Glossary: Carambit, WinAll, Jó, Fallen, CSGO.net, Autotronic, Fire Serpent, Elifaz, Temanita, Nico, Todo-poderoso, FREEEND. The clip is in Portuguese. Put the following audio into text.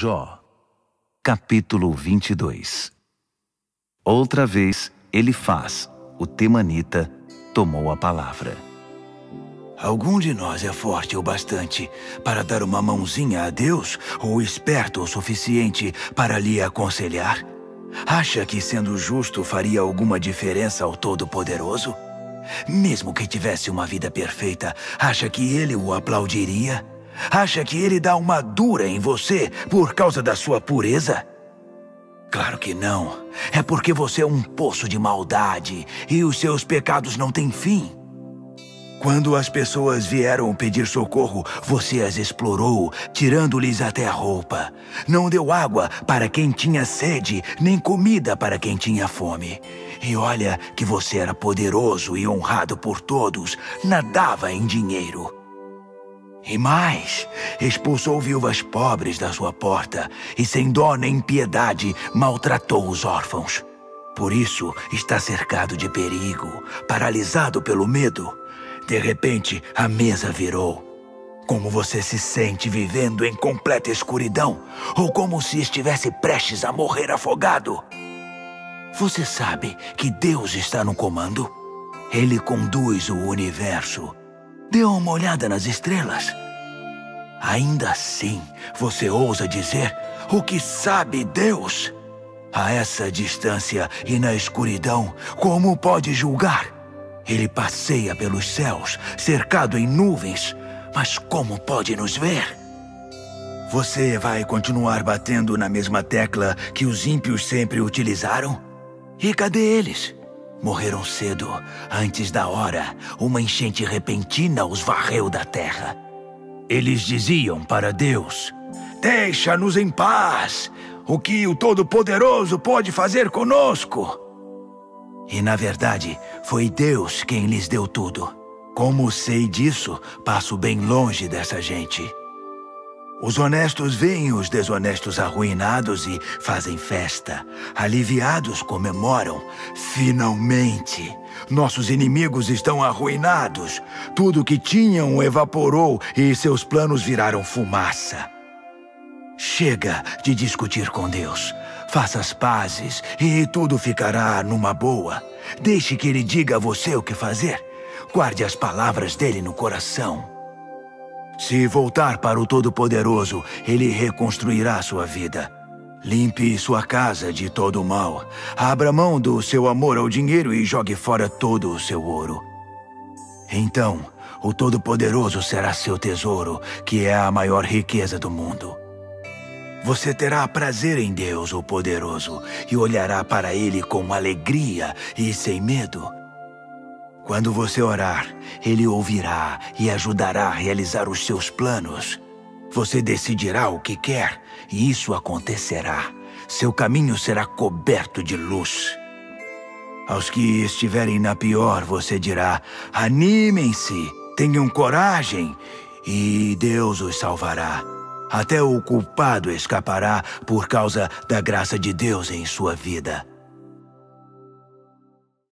Jó, capítulo 22. Outra vez Elifaz, o temanita, tomou a palavra. Algum de nós é forte o bastante para dar uma mãozinha a Deus ou esperto o suficiente para lhe aconselhar? Acha que sendo justo faria alguma diferença ao Todo-Poderoso? Mesmo que tivesse uma vida perfeita, acha que ele o aplaudiria? Acha que ele dá uma dura em você por causa da sua pureza? Claro que não. É porque você é um poço de maldade e os seus pecados não têm fim. Quando as pessoas vieram pedir socorro, você as explorou, tirando-lhes até a roupa. Não deu água para quem tinha sede, nem comida para quem tinha fome. E olha que você era poderoso e honrado por todos, nadava em dinheiro. E mais, expulsou viúvas pobres da sua porta e sem dó nem piedade maltratou os órfãos. Por isso está cercado de perigo, paralisado pelo medo. De repente, a mesa virou. Como você se sente vivendo em completa escuridão, ou como se estivesse prestes a morrer afogado. Você sabe que Deus está no comando? Ele conduz o universo. Dê uma olhada nas estrelas. Ainda assim, você ousa dizer, o que sabe Deus? A essa distância e na escuridão, como pode julgar? Ele passeia pelos céus, cercado em nuvens, mas como pode nos ver? Você vai continuar batendo na mesma tecla que os ímpios sempre utilizaram? E cadê eles? Morreram cedo, antes da hora, uma enchente repentina os varreu da terra. Eles diziam para Deus, deixa-nos em paz, o que o Todo-Poderoso pode fazer conosco? E na verdade, foi Deus quem lhes deu tudo. Como sei disso, passo bem longe dessa gente. Os honestos veem os desonestos arruinados e fazem festa. Aliviados comemoram. Finalmente! Nossos inimigos estão arruinados. Tudo que tinham evaporou e seus planos viraram fumaça. Chega de discutir com Deus. Faça as pazes e tudo ficará numa boa. Deixe que ele diga a você o que fazer. Guarde as palavras dele no coração. Se voltar para o Todo-Poderoso, ele reconstruirá sua vida. Limpe sua casa de todo o mal. Abra mão do seu amor ao dinheiro e jogue fora todo o seu ouro. Então, o Todo-Poderoso será seu tesouro, que é a maior riqueza do mundo. Você terá prazer em Deus, o Poderoso, e olhará para ele com alegria e sem medo. Quando você orar, ele ouvirá e ajudará a realizar os seus planos. Você decidirá o que quer e isso acontecerá. Seu caminho será coberto de luz. Aos que estiverem na pior, você dirá, animem-se, tenham coragem e Deus os salvará. Até o culpado escapará por causa da graça de Deus em sua vida.